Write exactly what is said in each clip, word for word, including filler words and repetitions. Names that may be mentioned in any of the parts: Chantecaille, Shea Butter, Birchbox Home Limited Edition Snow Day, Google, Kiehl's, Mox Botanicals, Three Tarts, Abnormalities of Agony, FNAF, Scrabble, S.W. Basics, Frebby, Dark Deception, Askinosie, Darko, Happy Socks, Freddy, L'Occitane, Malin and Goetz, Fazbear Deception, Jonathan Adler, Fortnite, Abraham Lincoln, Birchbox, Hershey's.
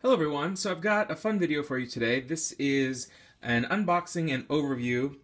Hello everyone, so I've got a fun video for you today. This is an unboxing and overview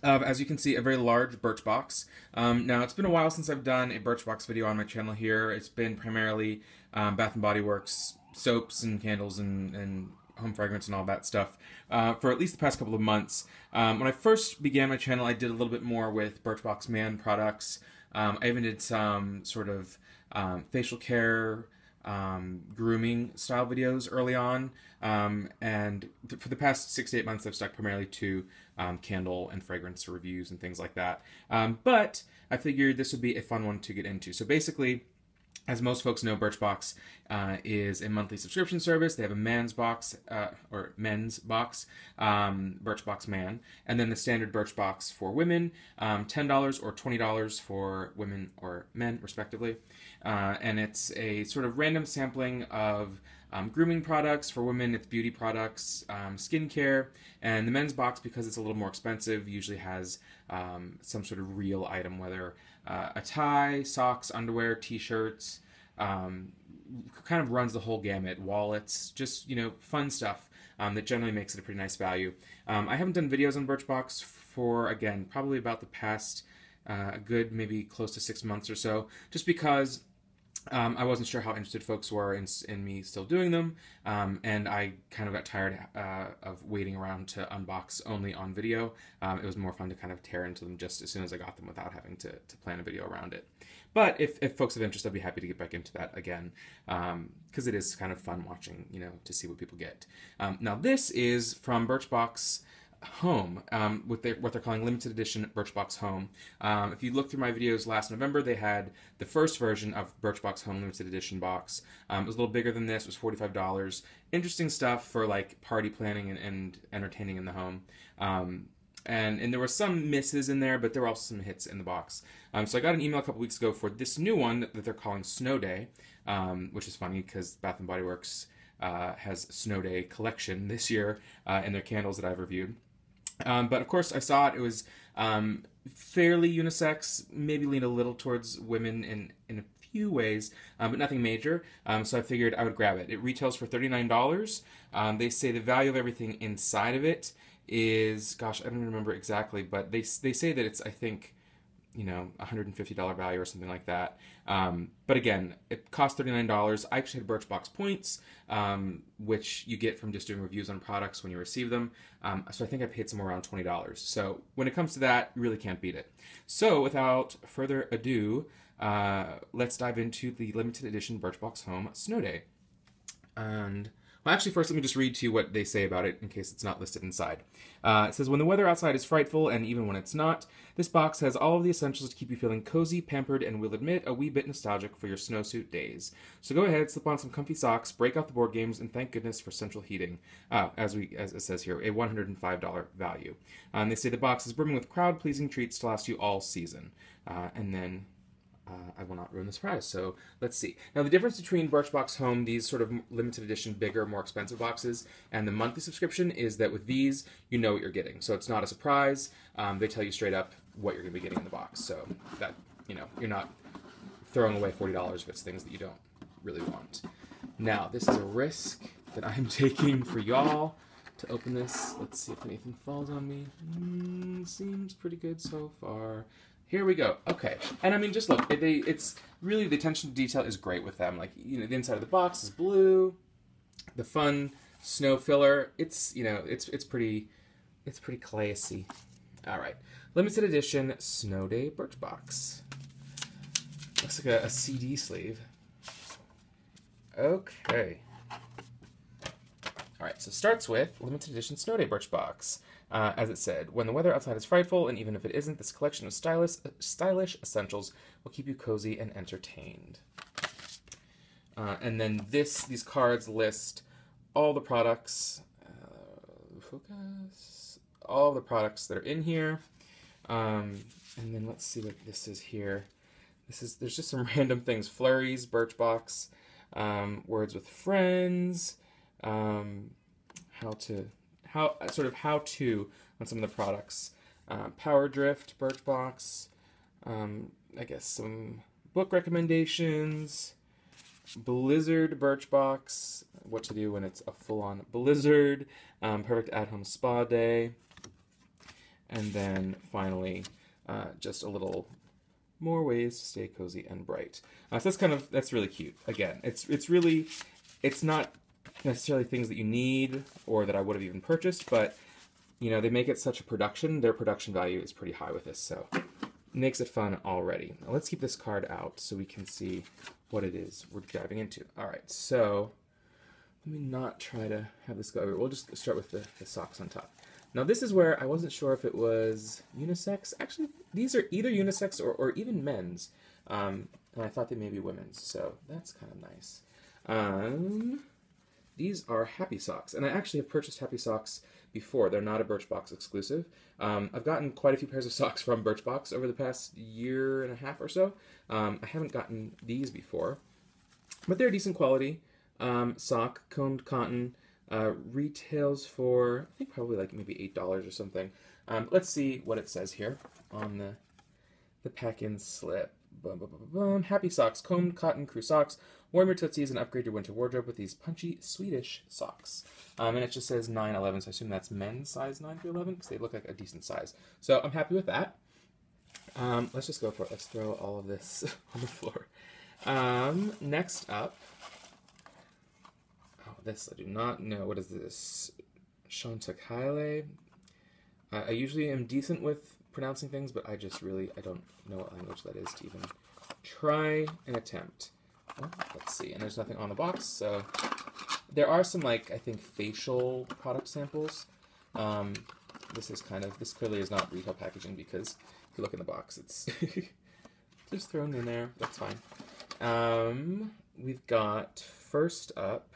of, as you can see, a very large Birchbox. Um, now, it's been a while since I've done a Birchbox video on my channel here. It's been primarily um, Bath and Body Works soaps and candles and, and home fragrance and all that stuff uh, for at least the past couple of months. Um, when I first began my channel, I did a little bit more with Birchbox Man products. Um, I even did some sort of um, facial care, Um, grooming style videos early on, um, and th for the past six to eight months I've stuck primarily to um, candle and fragrance reviews and things like that, um, but I figured this would be a fun one to get into. So basically, as most folks know, Birchbox uh, is a monthly subscription service. They have a man's box, uh, or men's box, um, Birchbox Man, and then the standard Birchbox for women, um, ten dollars or twenty dollars for women or men, respectively. Uh, and it's a sort of random sampling of Um, grooming products for women, it's beauty products, um, skincare, and the men's box, because it's a little more expensive, usually has um, some sort of real item, whether uh, a tie, socks, underwear, t-shirts, um, kind of runs the whole gamut, wallets, just, you know, fun stuff um, that generally makes it a pretty nice value. Um, I haven't done videos on Birchbox for, again, probably about the past uh, a good, maybe close to six months or so, just because Um, I wasn't sure how interested folks were in, in me still doing them, um, and I kind of got tired uh, of waiting around to unbox only on video. Um, it was more fun to kind of tear into them just as soon as I got them without having to, to plan a video around it. But if, if folks have interest, I'd be happy to get back into that again, because um, it is kind of fun watching, you know, to see what people get. Um, now this is from Birchbox Home, um, with their, what they're calling limited edition Birchbox Home. Um, if you look through my videos last November, they had the first version of Birchbox Home limited edition box. Um, it was a little bigger than this. It was forty-five dollars. Interesting stuff for like party planning and, and entertaining in the home. Um, and, and there were some misses in there, but there were also some hits in the box. Um, so I got an email a couple weeks ago for this new one that they're calling Snow Day, um, which is funny because Bath and Body Works uh, has Snow Day collection this year uh, in their candles that I've reviewed. Um, but of course, I saw it. It was um, fairly unisex, maybe leaned a little towards women in, in a few ways, um, but nothing major. Um, so I figured I would grab it. It retails for thirty-nine dollars. Um, they say the value of everything inside of it is, gosh, I don't remember exactly, but they they say that it's, I think, you know, one hundred fifty dollar value or something like that. Um, but again, it cost thirty-nine dollars. I actually had Birchbox points, um, which you get from just doing reviews on products when you receive them. Um, so I think I paid somewhere around twenty dollars. So when it comes to that, you really can't beat it. So without further ado, uh, let's dive into the limited edition Birchbox Home Snow Day. And well, actually, first, let me just read to you what they say about it in case it's not listed inside. Uh, it says, when the weather outside is frightful, and even when it's not, this box has all of the essentials to keep you feeling cozy, pampered, and we'll admit, a wee bit nostalgic for your snowsuit days. So go ahead, slip on some comfy socks, break out the board games, and thank goodness for central heating. Uh, as we as it says here, a one hundred five dollar value. Um, they say the box is brimming with crowd-pleasing treats to last you all season. Uh, and then... Uh, I will not ruin the surprise, so let's see. Now, the difference between Birchbox Home, these sort of limited edition, bigger, more expensive boxes, and the monthly subscription is that with these, you know what you're getting. So it's not a surprise. Um, they tell you straight up what you're going to be getting in the box. So that, you know, you're not throwing away forty dollars if it's things that you don't really want. Now, this is a risk that I'm taking for y'all to open this. Let's see if anything falls on me. Mm, seems pretty good so far. Here we go. Okay, and I mean, just look. They, it's really, the attention to detail is great with them. Like, you know, the inside of the box is blue. The fun snow filler. It's, you know, it's it's pretty, it's pretty classy. All right, limited edition Snow Day Birchbox. Looks like a, a C D sleeve. Okay. All right, so it starts with limited edition Snow Day Birchbox. Uh, as it said, when the weather outside is frightful, and even if it isn't, this collection of stylish, uh, stylish essentials will keep you cozy and entertained. Uh, and then this, these cards list all the products, uh, focus, all the products that are in here. Um, and then let's see what this is here. This is, there's just some random things: flurries, Birchbox, um, words with friends, um, how to. How, sort of how to on some of the products, uh, Power Drift, Birchbox, um, I guess some book recommendations, blizzard Birchbox, what to do when it's a full-on blizzard, um, perfect at-home spa day, and then finally uh, just a little more ways to stay cozy and bright. Uh, so that's kind of, that's really cute. Again, it's it's really, it's not necessarily things that you need or that I would have even purchased, but you know, they make it such a production, their production value is pretty high with this, so makes it fun already. Now let's keep this card out so we can see what it is we're diving into. All right, so let me not try to have this go over. We'll just start with the, the socks on top. Now this is where I wasn't sure if it was unisex. Actually, these are either unisex or, or even men's. Um, and I thought they may be women's, so that's kind of nice. Um, these are Happy Socks, and I actually have purchased Happy Socks before. They're not a Birchbox exclusive. Um, I've gotten quite a few pairs of socks from Birchbox over the past year and a half or so. Um, I haven't gotten these before, but they're decent quality. Um, sock, combed cotton, uh, retails for, I think probably like maybe eight dollars or something. Um, let's see what it says here on the, the pack-in slip. Boom, boom, boom, boom. Happy Socks, combed cotton crew socks. Warm your tootsies and upgrade your winter wardrobe with these punchy Swedish socks. Um, and it just says nine eleven, so I assume that's men's size nine through eleven, because they look like a decent size. So I'm happy with that. Um, let's just go for it. Let's throw all of this on the floor. Um, next up, oh, this I do not know. What is this? Chantecaille. Uh, I usually am decent with pronouncing things, but I just really, I don't know what language that is to even try and attempt. Well, let's see, and there's nothing on the box, so there are some, like, I think facial product samples. Um, this is kind of, this clearly is not retail packaging, because if you look in the box, it's just thrown in there, that's fine. Um, we've got, first up,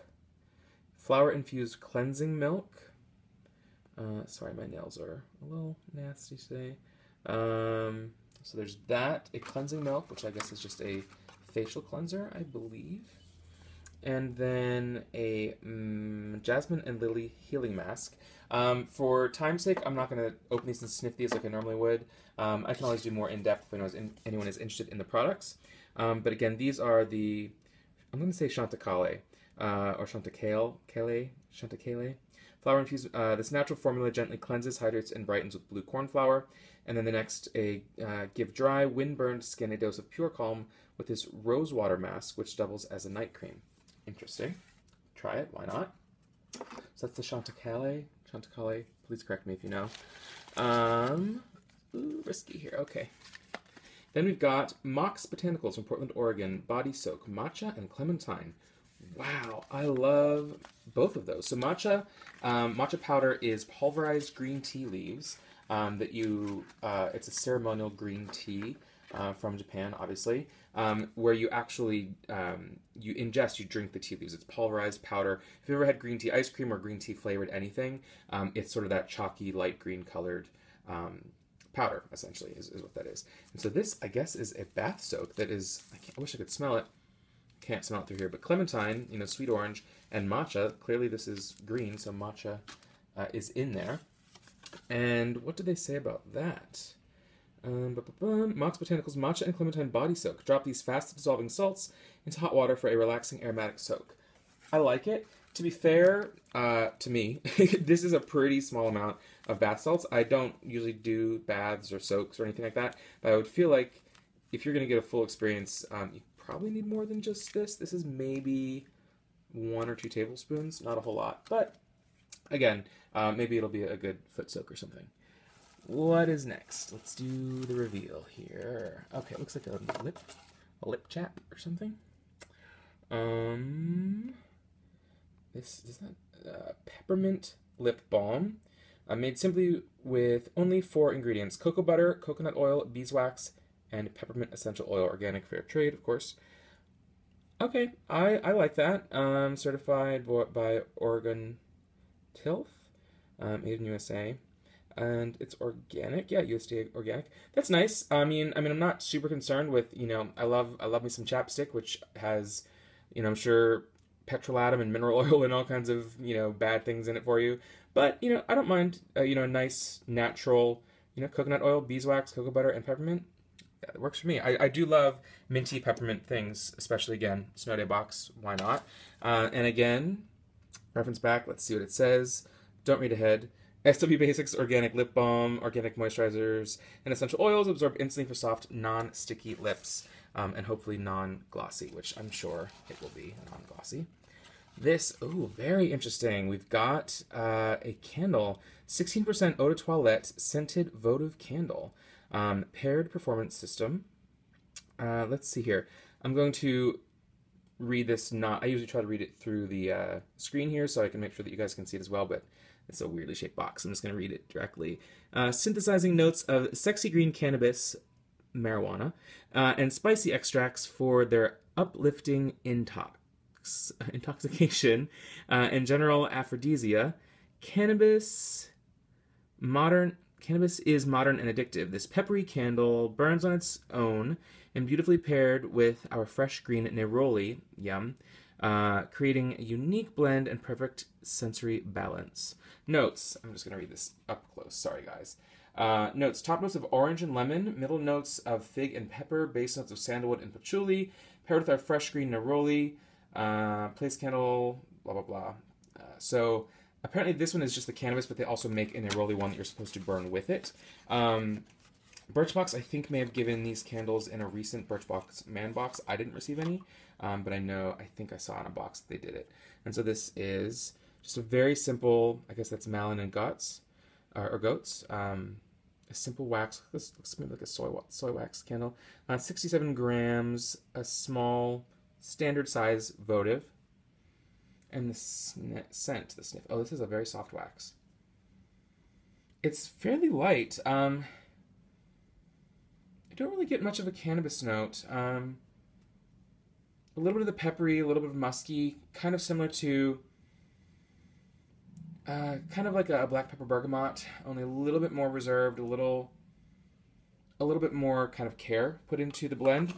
flour-infused cleansing milk. Uh, sorry, my nails are a little nasty today. Um, so there's that, a cleansing milk, which I guess is just a facial cleanser, I believe. And then a um, jasmine and lily healing mask. Um, for time's sake, I'm not going to open these and sniff these like I normally would. Um, I can always do more in-depth if anyone is, in, anyone is interested in the products. Um, but again, these are the, I'm going to say Chantecaille, uh, or Chantecaille, Kale, Chantecaille. Flour infused, uh, this natural formula gently cleanses, hydrates, and brightens with blue corn flour. And then the next, a uh, give dry, wind-burned skin a dose of pure calm with this rose water mask, which doubles as a night cream. Interesting. Try it, why not? So that's the Chantecaille. Chantecaille, please correct me if you know. Um, ooh, risky here, okay. Then we've got Mox Botanicals from Portland, Oregon. Body soak, matcha, and clementine. Wow, I love both of those. So matcha, um, matcha powder is pulverized green tea leaves um, that you, uh, it's a ceremonial green tea uh, from Japan, obviously, um, where you actually, um, you ingest, you drink the tea leaves. It's pulverized powder. If you've ever had green tea ice cream or green tea flavored anything, um, it's sort of that chalky, light green colored um, powder, essentially, is, is what that is. And so this, I guess, is a bath soak that is, I, can't, I wish I could smell it. Can't smell it through here, but clementine, you know, sweet orange, and matcha. Clearly this is green, so matcha uh, is in there. And what did they say about that? Um, ba -ba -bum. Mox Botanicals Matcha and Clementine Body Soak. Drop these fast-dissolving salts into hot water for a relaxing aromatic soak. I like it. To be fair, uh, to me, this is a pretty small amount of bath salts. I don't usually do baths or soaks or anything like that, but I would feel like if you're going to get a full experience, um, you probably need more than just this. This is maybe one or two tablespoons, not a whole lot, but again, uh, maybe it'll be a good foot soak or something. What is next? Let's do the reveal here. Okay, it looks like a lip, a lip chap or something. Um, this is not uh, peppermint lip balm, uh, made simply with only four ingredients: cocoa butter, coconut oil, beeswax, and peppermint essential oil, organic, fair trade, of course. Okay, I, I like that. Um, certified by Oregon Tilth, um, made in U S A, and it's organic. Yeah, U S D A organic. That's nice. I mean, I mean, I'm not super concerned with, you know, I love, I love me some chapstick, which has, you know, I'm sure petrolatum and mineral oil and all kinds of, you know, bad things in it for you. But you know, I don't mind, uh, you know, a nice natural, you know, coconut oil, beeswax, cocoa butter, and peppermint. yeah, it works for me. I, I do love minty peppermint things, especially, again, Snow Day box, why not? Uh, and again, reference back, let's see what it says. Don't read ahead. S W Basics Organic Lip Balm, Organic Moisturizers, and Essential Oils absorb instantly for soft, non-sticky lips, um, and hopefully non-glossy, which I'm sure it will be non-glossy. This, ooh, very interesting. We've got uh, a candle, sixteen percent Eau de Toilette Scented Votive Candle, um, Paired Performance System. Uh, let's see here. I'm going to read this not, I usually try to read it through the uh, screen here so I can make sure that you guys can see it as well, but it's a weirdly shaped box. I'm just going to read it directly. Uh, synthesizing notes of sexy green cannabis, marijuana, uh, and spicy extracts for their uplifting intox, intoxication uh, and general aphrodisia. Cannabis, modern, cannabis is modern and addictive. This peppery candle burns on its own and beautifully paired with our fresh green neroli, yum, Uh, creating a unique blend and perfect sensory balance. Notes, I'm just going to read this up close, sorry guys. Uh, notes, top notes of orange and lemon, middle notes of fig and pepper, base notes of sandalwood and patchouli, paired with our fresh green neroli, uh, place candle, blah, blah, blah. Uh, so apparently this one is just the cannabis, but they also make a neroli one that you're supposed to burn with it. Um, Birchbox, I think, may have given these candles in a recent Birchbox man box. I didn't receive any, um, but I know, I think I saw in a box that they did it. And so this is just a very simple, I guess that's Malin and Goetz, or, or Goats, um, a simple wax, this looks maybe like a soy, soy wax candle, uh, sixty-seven grams, a small, standard size votive, and the sn scent, the sniff. Oh, this is a very soft wax. It's fairly light. Um... Don't really get much of a cannabis note. Um, a little bit of the peppery, a little bit of musky, kind of similar to, uh, kind of like a black pepper bergamot, only a little bit more reserved, a little, a little bit more kind of care put into the blend.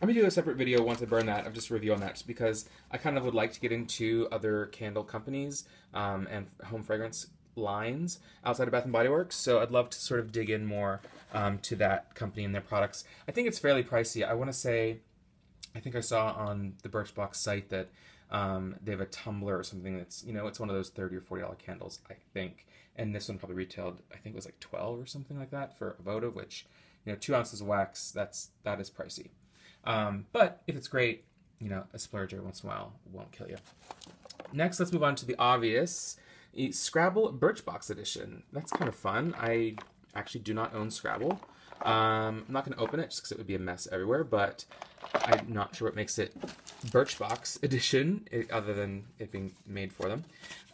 I'm gonna do a separate video once I burn that, of just a review on that, just because I kind of would like to get into other candle companies um, and home fragrance lines outside of Bath and Body Works, so I'd love to sort of dig in more um, to that company and their products. I think it's fairly pricey. I want to say, I think I saw on the Birchbox site that um, they have a tumbler or something that's, you know, it's one of those thirty or forty dollar candles, I think, and this one probably retailed, I think it was like twelve or something like that for a votive, which, you know, two ounces of wax, that's, that is pricey. Um, but if it's great, you know, a splurge every once in a while won't kill you. Next, let's move on to the obvious. Scrabble Birchbox edition. That's kind of fun. I actually do not own Scrabble. Um, I'm not going to open it just because it would be a mess everywhere, but I'm not sure what makes it Birchbox edition, it, other than it being made for them.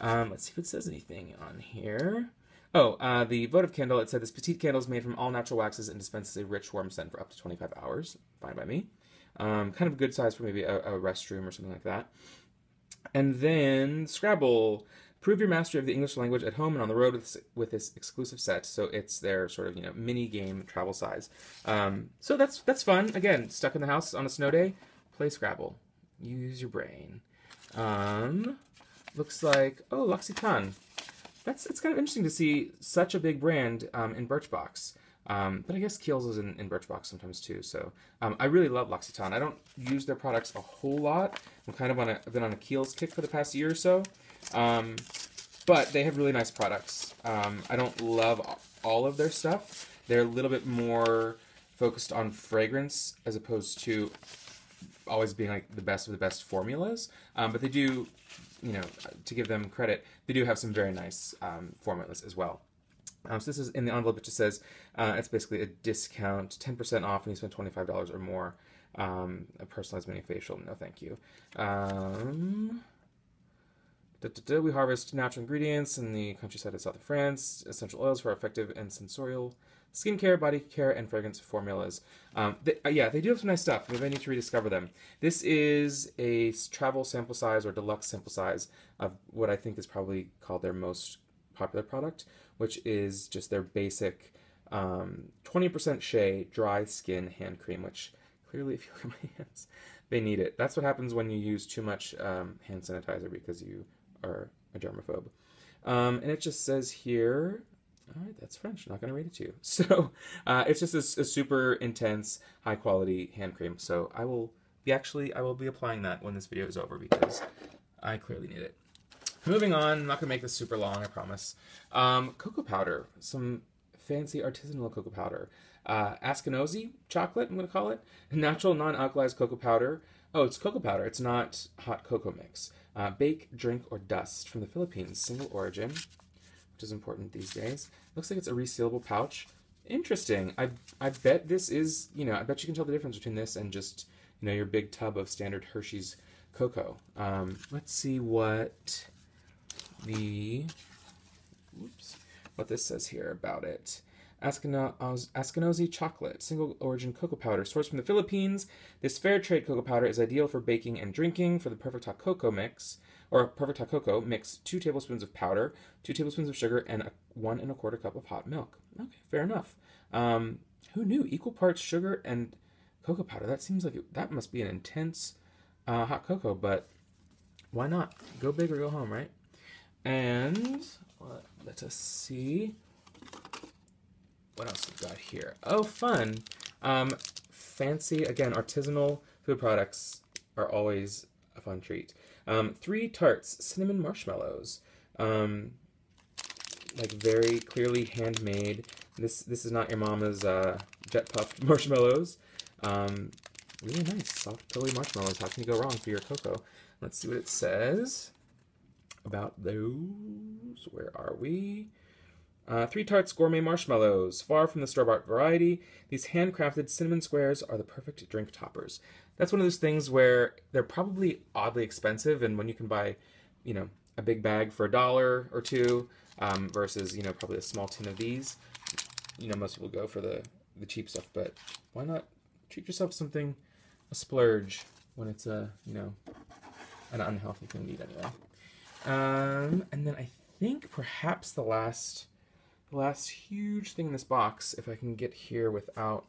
Um, let's see if it says anything on here. Oh, uh, the votive candle, it said this petite candle is made from all natural waxes and dispenses a rich, warm scent for up to twenty-five hours. Fine by me. Um, kind of a good size for maybe a, a restroom or something like that. And then Scrabble. Prove your mastery of the English language at home and on the road with this, with this exclusive set. So it's their sort of, you know, mini game travel size. Um, so that's that's fun. Again, stuck in the house on a snow day, play Scrabble. Use your brain. Um, looks like, oh, L'Occitane. That's, it's kind of interesting to see such a big brand um, in Birchbox. Um, but I guess Kiehl's is in, in Birchbox sometimes too. So um, I really love L'Occitane. I don't use their products a whole lot. I'm kind of on a, I've been on a Kiehl's kick for the past year or so. Um, but they have really nice products. Um, I don't love all of their stuff. They're a little bit more focused on fragrance as opposed to always being like the best of the best formulas. Um, but they do, you know, to give them credit, they do have some very nice um, formulas as well. Um, so this is in the envelope. It just says uh, it's basically a discount, ten percent off when you spend twenty-five dollars or more. Um, a personalized mini facial. No, thank you. Um... Da, da, da. We harvest natural ingredients in the countryside of south of France, essential oils for effective and sensorial skincare, body care, and fragrance formulas. Um, they, uh, yeah, they do have some nice stuff. Maybe I need to rediscover them. This is a travel sample size or deluxe sample size of what I think is probably called their most popular product, which is just their basic um, twenty percent Shea dry skin hand cream, which clearly, if you look at my hands, they need it. That's what happens when you use too much um, hand sanitizer because you are a germaphobe. Um, and it just says here, All right, that's French. Not going to read it to you. So uh, it's just a, a super intense, high quality hand cream. So I will be actually, I will be applying that when this video is over because I clearly need it. Moving on, I'm not going to make this super long, I promise. Um, cocoa powder, some fancy artisanal cocoa powder. Uh, Askinosie chocolate, I'm going to call it. Natural non-alkalized cocoa powder. Oh, it's cocoa powder. It's not hot cocoa mix. Uh, bake, drink, or dust from the Philippines. Single origin, which is important these days. Looks like it's a resealable pouch. Interesting. I I bet this is, you know, I bet you can tell the difference between this and just, you know, your big tub of standard Hershey's cocoa. Um, let's see what the, oops, what this says here about it. Askinosie chocolate, single origin cocoa powder, sourced from the Philippines. This fair trade cocoa powder is ideal for baking and drinking. For the perfect hot cocoa mix, or perfect hot cocoa, mix two tablespoons of powder, two tablespoons of sugar, and a one and a quarter cup of hot milk. Okay, fair enough. Um, who knew? Equal parts sugar and cocoa powder. That seems like it, that must be an intense uh, hot cocoa, but why not? Go big or go home, right? And well, let us see. What else we've got here? Oh, fun! Um, fancy, again, artisanal food products are always a fun treat. Um, Three Tarts, cinnamon marshmallows. Um, like very clearly handmade. This this is not your mama's uh, jet puffed marshmallows. Um, really nice, soft, pillowy marshmallows. How can you go wrong for your cocoa? Let's see what it says about those. Where are we? Uh, Three Tarts Gourmet Marshmallows. Far from the store-bought variety, these handcrafted cinnamon squares are the perfect drink toppers. That's one of those things where they're probably oddly expensive, and when you can buy, you know, a big bag for a dollar or two um, versus, you know, probably a small tin of these, you know, most people go for the, the cheap stuff, but why not treat yourself to something, a splurge, when it's a, you know, an unhealthy thing to eat anyway. Um, and then I think perhaps the last... The last huge thing in this box, if I can get here without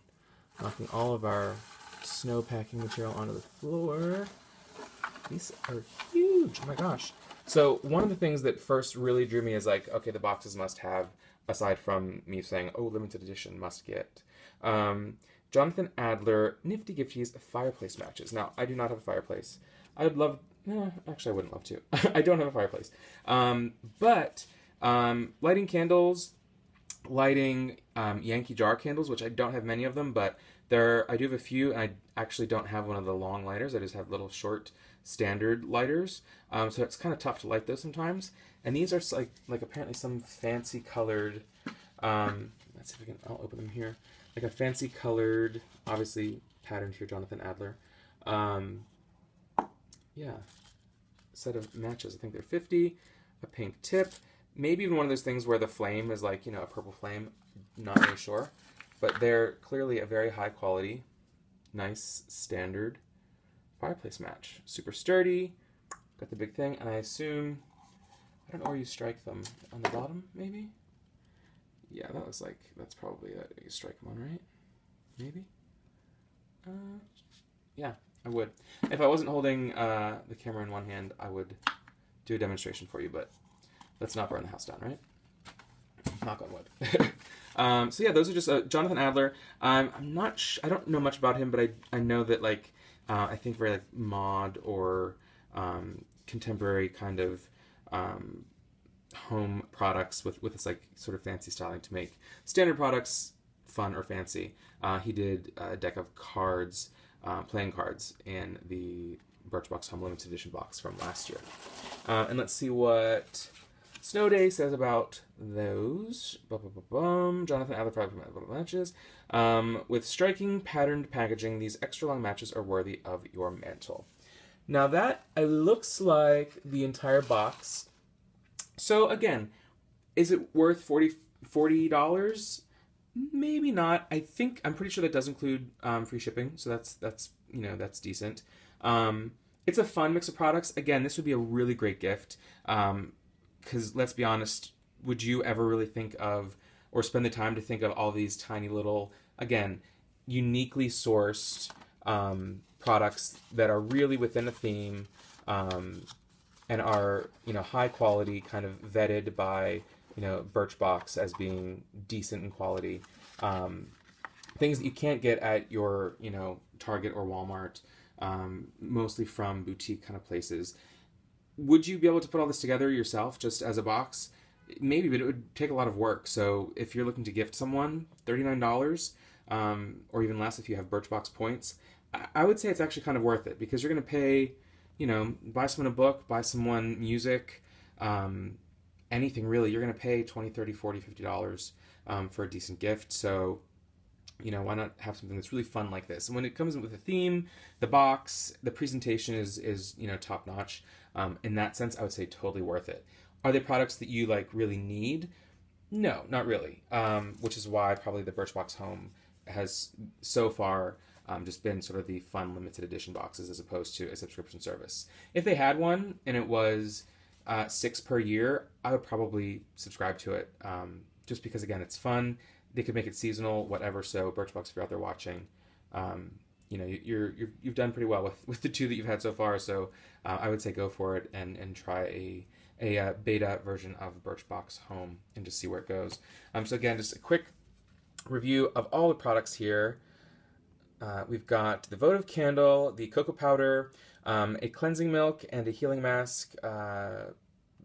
knocking all of our snow packing material onto the floor. These are huge, oh my gosh. So one of the things that first really drew me is like, okay, the boxes must have, aside from me saying, oh, limited edition, must get. Um, Jonathan Adler, Nifty Gifties, Fireplace Matches. Now, I do not have a fireplace. I would love, no, actually I wouldn't love to. I don't have a fireplace. Um, but um, lighting candles, lighting um, Yankee jar candles, which I don't have many of them, but there I do have a few, and I actually don't have one of the long lighters. I just have little short standard lighters, um, so it's kind of tough to light those sometimes. And these are like like apparently some fancy colored. Um, let's see if I can. I'll open them here. Like a fancy colored, obviously patterned here, Jonathan Adler. Um, yeah, set of matches. I think they're fifty. A pink tip. Maybe even one of those things where the flame is like, you know, a purple flame, not really sure. But they're clearly a very high quality, nice, standard fireplace match. Super sturdy, got the big thing, and I assume, I don't know where you strike them, on the bottom, maybe? Yeah, that was like, that's probably it. You strike them on, right? Maybe? Uh, yeah, I would. If I wasn't holding uh, the camera in one hand, I would do a demonstration for you, but... Let's not burn the house down, right? Knock on wood. um, so yeah, those are just uh, Jonathan Adler. Um, I'm not. Sh I don't know much about him, but I I know that like uh, I think very like mod or um, contemporary kind of um, home products with with this like sort of fancy styling to make standard products fun or fancy. Uh, he did a deck of cards, uh, playing cards, in the Birchbox Home Limited Edition box from last year. Uh, and let's see what Snow Day says about those. Bum, bum, bum, bum. Jonathan Adler fireplace matches. Um, with striking patterned packaging, these extra long matches are worthy of your mantle. Now that it looks like the entire box. So again, is it worth forty dollars? Maybe not. I think I'm pretty sure that does include um, free shipping. So that's that's you know that's decent. Um, it's a fun mix of products. Again, this would be a really great gift. Um, Because let's be honest, would you ever really think of or spend the time to think of all these tiny little, again, uniquely sourced um, products that are really within a theme um, and are, you know, high quality, kind of vetted by you know, Birchbox as being decent in quality. Um, things that you can't get at your, you know, Target or Walmart, um, mostly from boutique kind of places. Would you be able to put all this together yourself just as a box? Maybe, but it would take a lot of work. So if you're looking to gift someone thirty-nine dollars, um, or even less if you have Birchbox points, I, I would say it's actually kind of worth it, because you're going to pay, you know, buy someone a book, buy someone music, um, anything really. You're going to pay twenty, thirty, forty, fifty dollars um, for a decent gift. So, you know, why not have something that's really fun like this? And when it comes with a theme, the box, the presentation is, is you know, top notch. Um, in that sense, I would say totally worth it. Are they products that you like really need? No, not really. Um, which is why probably the Birchbox Home has so far um, just been sort of the fun limited edition boxes as opposed to a subscription service. If they had one and it was uh, six per year, I would probably subscribe to it. Um, just because, again, it's fun. They could make it seasonal, whatever. So Birchbox, if you're out there watching, um, you know, you're, you're, you've done pretty well with, with the two that you've had so far. So uh, I would say go for it and, and try a... a uh, beta version of Birchbox Home and just see where it goes. Um, so again, just a quick review of all the products here. Uh, we've got the votive candle, the cocoa powder, um, a cleansing milk, and a healing mask, uh,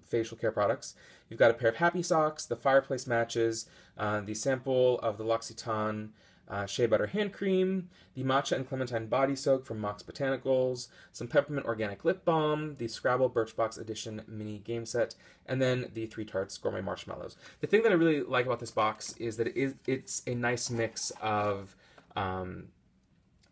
facial care products. You've got a pair of Happy Socks, the fireplace matches, uh, the sample of the L'Occitane uh, shea butter hand cream, the matcha and clementine body soak from Mox Botanicals, some peppermint organic lip balm, the Scrabble Birchbox edition mini game set, and then the Three Tarts gourmet marshmallows. The thing that I really like about this box is that it is, it's a nice mix of um,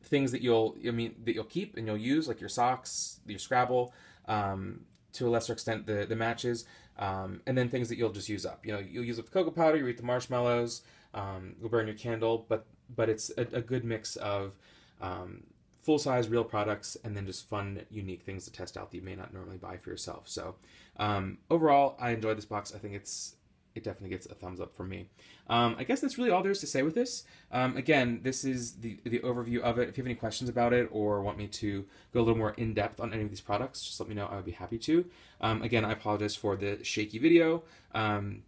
things that you'll I mean that you'll keep and you'll use, like your socks, your Scrabble, um, to a lesser extent the the matches, um, and then things that you'll just use up. You know, you'll use up the cocoa powder, you eat the marshmallows, um, you'll burn your candle, but But it's a, a good mix of um, full-size real products and then just fun, unique things to test out that you may not normally buy for yourself. So um, overall, I enjoyed this box. I think it's it definitely gets a thumbs up from me. Um, I guess that's really all there is to say with this. Um, again, this is the, the overview of it. If you have any questions about it or want me to go a little more in-depth on any of these products, just let me know. I would be happy to. Um, again, I apologize for the shaky video. Um,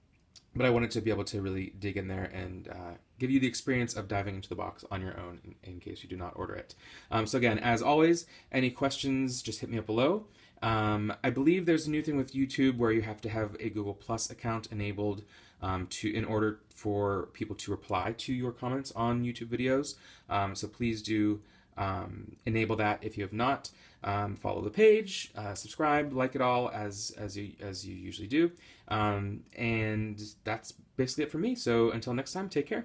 But I wanted to be able to really dig in there and uh, give you the experience of diving into the box on your own in, in case you do not order it. Um, so again, as always, any questions, just hit me up below. Um, I believe there's a new thing with YouTube where you have to have a Google Plus account enabled um, to in order for people to reply to your comments on YouTube videos. Um, so please do um, enable that if you have not. Um, follow the page, uh, subscribe, like it all as as you as you usually do, um, and that's basically it for me. So until next time, take care.